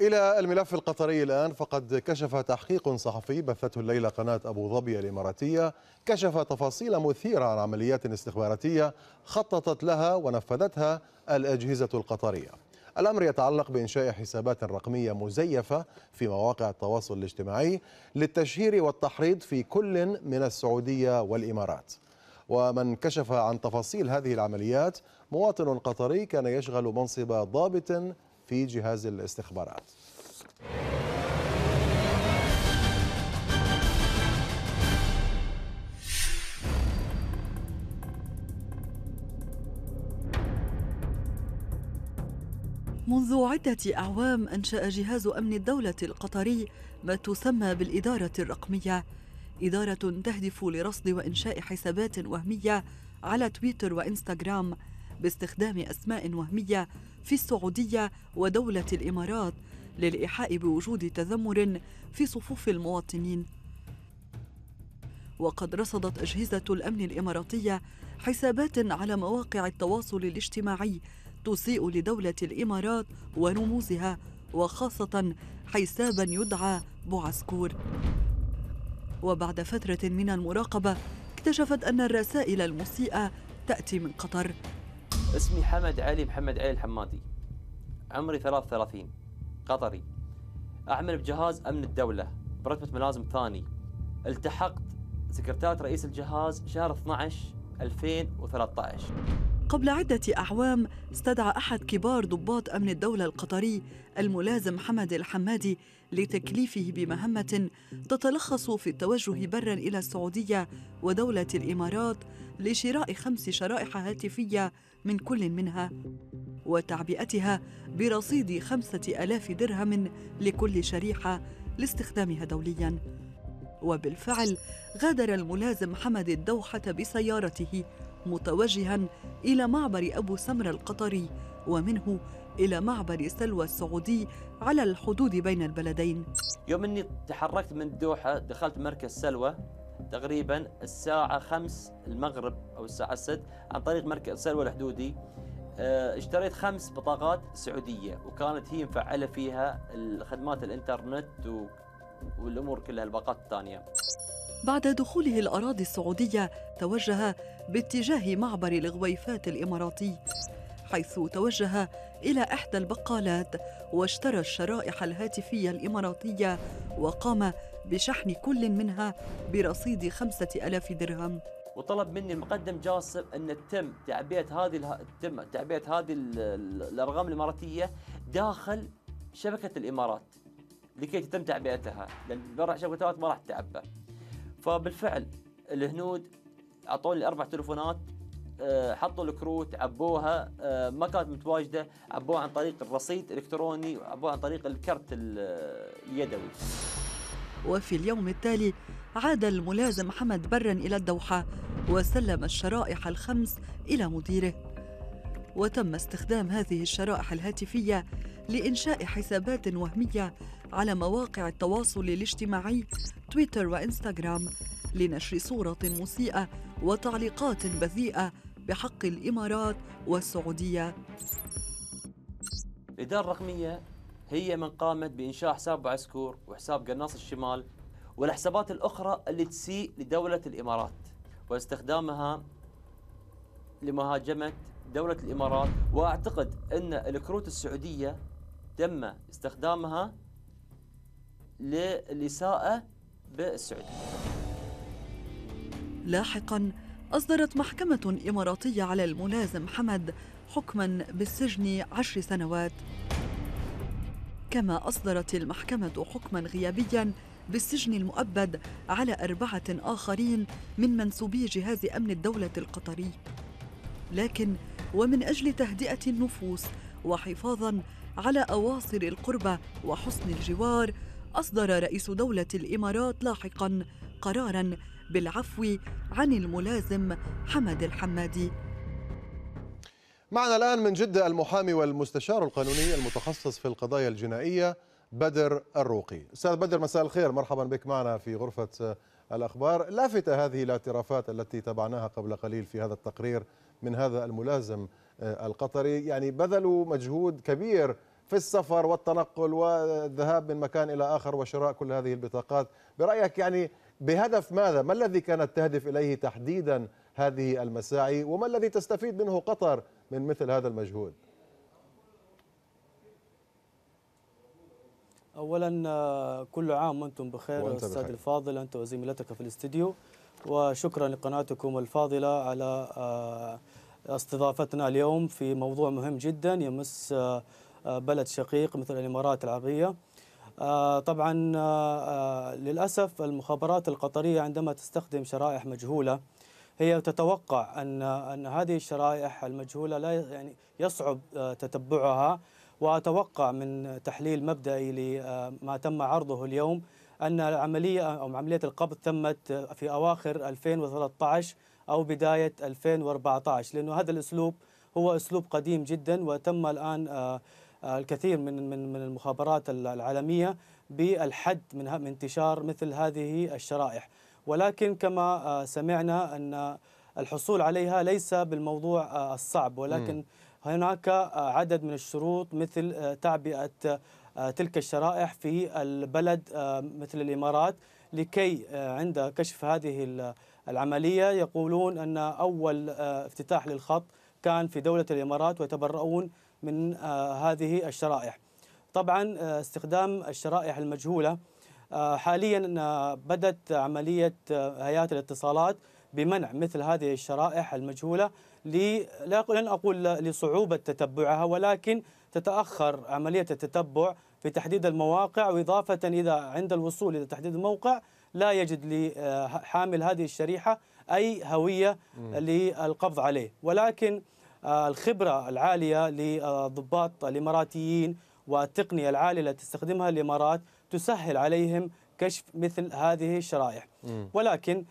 إلى الملف القطري الآن، فقد كشف تحقيق صحفي بثته الليلة قناة أبوظبي الإماراتية، كشف تفاصيل مثيرة عن عمليات استخباراتية خططت لها ونفذتها الأجهزة القطرية. الأمر يتعلق بإنشاء حسابات رقمية مزيفة في مواقع التواصل الاجتماعي للتشهير والتحريض في كل من السعودية والإمارات. ومن كشف عن تفاصيل هذه العمليات مواطن قطري كان يشغل منصب ضابط في جهاز الاستخبارات. منذ عدة أعوام أنشأ جهاز أمن الدولة القطري ما تسمى بالإدارة الرقمية، إدارة تهدف لرصد وإنشاء حسابات وهمية على تويتر وإنستغرام باستخدام أسماء وهمية في السعودية ودولة الإمارات للإيحاء بوجود تذمر في صفوف المواطنين. وقد رصدت أجهزة الأمن الإماراتية حسابات على مواقع التواصل الاجتماعي تسيء لدولة الإمارات ورموزها، وخاصة حسابا يدعى بوعسكور. وبعد فترة من المراقبة اكتشفت أن الرسائل المسيئة تأتي من قطر. اسمي حمد علي محمد علي الحمادي، عمري 33، قطري، أعمل بجهاز أمن الدولة برتبة ملازم ثاني. التحقت سكرتارية رئيس الجهاز شهر 12/2013. قبل عدة أعوام استدعى أحد كبار ضباط أمن الدولة القطري الملازم حمد الحمادي لتكليفه بمهمة تتلخص في التوجه برا إلى السعودية ودولة الإمارات لشراء 5 شرائح هاتفية من كل منها وتعبئتها برصيد 5000 درهم لكل شريحة لاستخدامها دولياً. وبالفعل غادر الملازم حمد الدوحة بسيارته متوجها إلى معبر أبو سمر القطري، ومنه إلى معبر سلوى السعودي على الحدود بين البلدين. يوم أني تحركت من الدوحة دخلت مركز سلوى تقريبا الساعة 5 المغرب أو الساعة 6 عن طريق مركز سلوى الحدودي. اشتريت 5 بطاقات سعودية، وكانت هي مفعلة فيها خدمات الإنترنت والأمور كلها الباقات الثانية. بعد دخوله الأراضي السعودية توجه باتجاه معبر الغويفات الإماراتي، حيث توجه إلى إحدى البقالات واشترى الشرائح الهاتفية الإماراتية وقام بشحن كل منها برصيد 5000 درهم. وطلب مني المقدم جاسم أن تم تعبئة هذه الأرقام الإماراتية داخل شبكة الإمارات لكي تتم تعبئتها، لأن برا شبكة الإمارات ما راح تتعبى. فبالفعل الهنود اعطوني 4 تلفونات، حطوا الكروت عبوها، ما كانت متواجده، عبوها عن طريق الرصيد الالكتروني وعبوها عن طريق الكرت اليدوي. وفي اليوم التالي عاد الملازم حمد برا الى الدوحه وسلم الشرائح الخمس الى مديره، وتم استخدام هذه الشرائح الهاتفيه لإنشاء حسابات وهمية على مواقع التواصل الاجتماعي تويتر وإنستغرام لنشر صورة مسيئة وتعليقات بذيئة بحق الإمارات والسعودية. الإدارة الرقمية هي من قامت بإنشاء حساب بوعسكور وحساب قناص الشمال والحسابات الأخرى اللي تسيء لدولة الإمارات واستخدامها لمهاجمة دولة الإمارات. وأعتقد أن الكروت السعودية تم استخدامها للإساءة بالسعودية. لاحقاً أصدرت محكمة إماراتية على الملازم حمد حكماً بالسجن 10 سنوات، كما أصدرت المحكمة حكماً غيابياً بالسجن المؤبد على 4 آخرين من منسوبي جهاز أمن الدولة القطري. لكن ومن أجل تهدئة النفوس وحفاظاً على أواصر القربة وحسن الجوار، أصدر رئيس دولة الإمارات لاحقاً قراراً بالعفو عن الملازم حمد الحمادي. معنا الآن من جدة المحامي والمستشار القانوني المتخصص في القضايا الجنائية بدر الروقي. أستاذ بدر، مساء الخير، مرحباً بك معنا في غرفة الأخبار. لافتة هذه الاعترافات التي تابعناها قبل قليل في هذا التقرير من هذا الملازم القطري، يعني بذلوا مجهود كبير في السفر والتنقل والذهاب من مكان إلى آخر وشراء كل هذه البطاقات. برأيك يعني بهدف ماذا؟ ما الذي كانت تهدف إليه تحديدا هذه المساعي، وما الذي تستفيد منه قطر من مثل هذا المجهود؟ أولا كل عام وأنتم بخير أستاذ الفاضل أنت وزميلتك في الاستديو، وشكرا لقناتكم الفاضلة على استضافتنا اليوم في موضوع مهم جدا يمس بلد شقيق مثل الإمارات العربية. طبعا للأسف المخابرات القطرية عندما تستخدم شرائح مجهولة هي تتوقع أن هذه الشرائح المجهولة لا يعني يصعب تتبعها، وأتوقع من تحليل مبدئي لما تم عرضه اليوم أن العملية أو عملية القبض تمت في أواخر 2013 أو بداية 2014، لأنه هذا الأسلوب هو أسلوب قديم جدا، وتم الآن الكثير من المخابرات العالمية بالحد من انتشار مثل هذه الشرائح، ولكن كما سمعنا أن الحصول عليها ليس بالموضوع الصعب، ولكن هناك عدد من الشروط مثل تعبئة تلك الشرائح في البلد مثل الإمارات، لكي عند كشف هذه العملية يقولون أن أول افتتاح للخط كان في دولة الإمارات ويتبرؤون من هذه الشرائح. طبعا استخدام الشرائح المجهولة حاليا بدأت عملية هيئات الاتصالات بمنع مثل هذه الشرائح المجهولة، لن أقول لصعوبة تتبعها، ولكن تتأخر عملية التتبع في تحديد المواقع، وإضافة إذا عند الوصول إلى تحديد الموقع لا يجد لحامل هذه الشريحة أي هوية للقبض عليه. ولكن الخبرة العالية للضباط الإماراتيين والتقنية العالية التي تستخدمها الإمارات تسهل عليهم كشف مثل هذه الشرائح. ولكن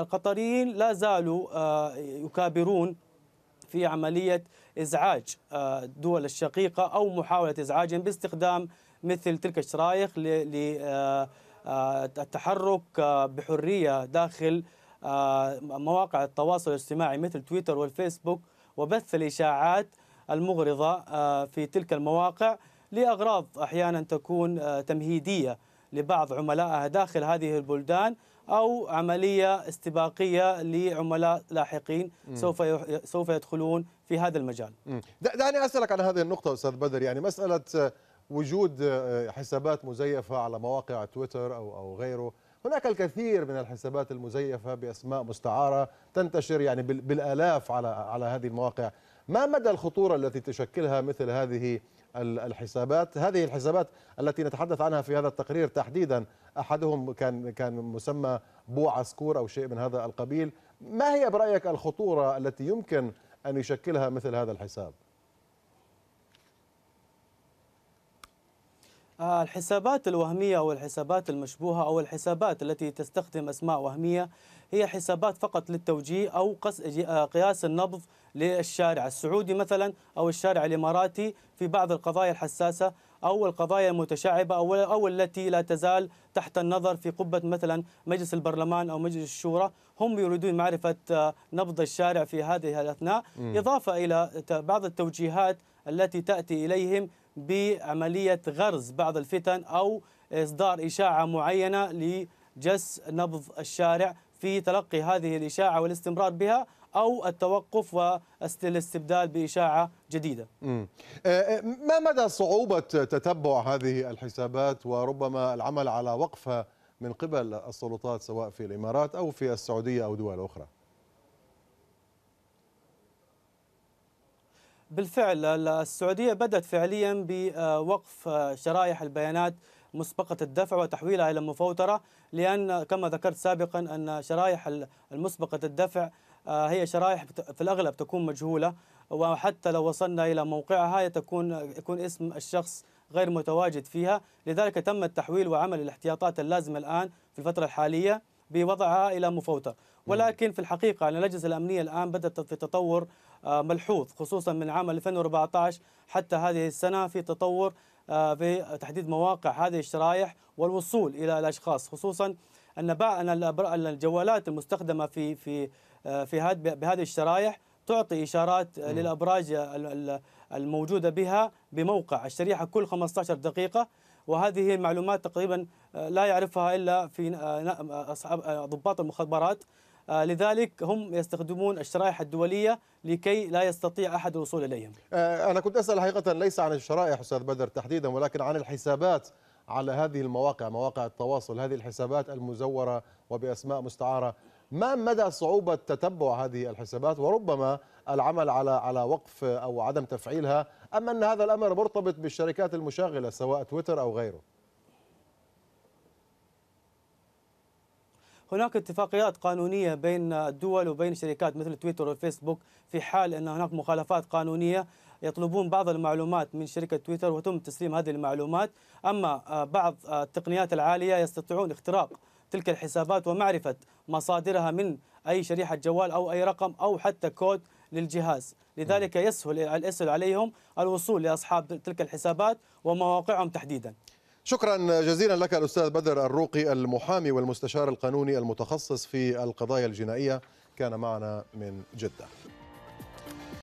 القطريين لا زالوا يكابرون في عملية إزعاج الدول الشقيقة أو محاولة إزعاجهم باستخدام مثل تلك الشرائح للتحرك بحرية داخل مواقع التواصل الاجتماعي مثل تويتر والفيسبوك، وبث الإشاعات المغرضة في تلك المواقع لأغراض أحيانا تكون تمهيدية لبعض عملائها داخل هذه البلدان، أو عملية استباقية لعملاء لاحقين سوف يدخلون في هذا المجال. دعني أسألك عن هذه النقطة أستاذ بدر، يعني مسألة وجود حسابات مزيفة على مواقع تويتر أو غيره، هناك الكثير من الحسابات المزيفة بأسماء مستعارة تنتشر يعني بالآلاف على هذه المواقع. ما مدى الخطورة التي تشكلها مثل هذه الحسابات؟ هذه الحسابات التي نتحدث عنها في هذا التقرير تحديدا، أحدهم كان مسمى بوعسكور أو شيء من هذا القبيل. ما هي برأيك الخطورة التي يمكن أن يشكلها مثل هذا الحساب؟ الحسابات الوهمية أو الحسابات المشبوهة أو الحسابات التي تستخدم أسماء وهمية هي حسابات فقط للتوجيه أو قياس النبض للشارع السعودي مثلا أو الشارع الإماراتي في بعض القضايا الحساسة أو القضايا المتشعبة أو التي لا تزال تحت النظر في قبة مثلا مجلس البرلمان أو مجلس الشورى. هم يريدون معرفة نبض الشارع في هذه الأثناء، إضافة إلى بعض التوجيهات التي تأتي إليهم بعملية غرز بعض الفتن أو إصدار إشاعة معينة لجس نبض الشارع في تلقي هذه الإشاعة والاستمرار بها، أو التوقف والاستبدال بإشاعة جديدة. ما مدى صعوبة تتبع هذه الحسابات وربما العمل على وقفها من قبل السلطات سواء في الإمارات أو في السعودية أو دول أخرى؟ بالفعل السعودية بدأت فعليا بوقف شرائح البيانات مسبقة الدفع وتحويلها إلى مفوترة، لأن كما ذكرت سابقا أن شرائح المسبقة الدفع هي شرائح في الأغلب تكون مجهولة، وحتى لو وصلنا إلى موقعها يكون اسم الشخص غير متواجد فيها، لذلك تم التحويل وعمل الاحتياطات اللازمة الآن في الفترة الحالية بوضعها إلى مفوتر. ولكن في الحقيقة أن اللجنة الأمنية الآن بدأت في تطور ملحوظ، خصوصا من عام 2014 حتى هذه السنة، في تطور في تحديد مواقع هذه الشرائح والوصول إلى الأشخاص، خصوصا أن الجوالات المستخدمة في بهذه الشرائح تعطي إشارات للأبراج الموجودة بها بموقع الشريحة كل 15 دقيقة، وهذه هي معلومات تقريبا لا يعرفها إلا في أصحاب ضباط المخابرات، لذلك هم يستخدمون الشرائح الدولية لكي لا يستطيع أحد الوصول إليهم. أنا كنت أسأل حقيقة ليس عن الشرائح أستاذ بدر تحديدا، ولكن عن الحسابات على هذه المواقع، مواقع التواصل، هذه الحسابات المزورة وبأسماء مستعارة، ما مدى صعوبة تتبع هذه الحسابات وربما العمل على وقف أو عدم تفعيلها، أم أن هذا الأمر مرتبط بالشركات المشغلة سواء تويتر أو غيره؟ هناك اتفاقيات قانونية بين الدول وبين الشركات مثل تويتر والفيسبوك، في حال أن هناك مخالفات قانونية يطلبون بعض المعلومات من شركة تويتر وتم تسليم هذه المعلومات، أما بعض التقنيات العالية يستطيعون اختراق تلك الحسابات ومعرفة مصادرها من أي شريحة جوال أو أي رقم أو حتى كود للجهاز، لذلك يسهل عليهم الوصول لأصحاب تلك الحسابات ومواقعهم تحديدا. شكرا جزيلا لك الأستاذ بدر الروقي المحامي والمستشار القانوني المتخصص في القضايا الجنائية، كان معنا من جدة.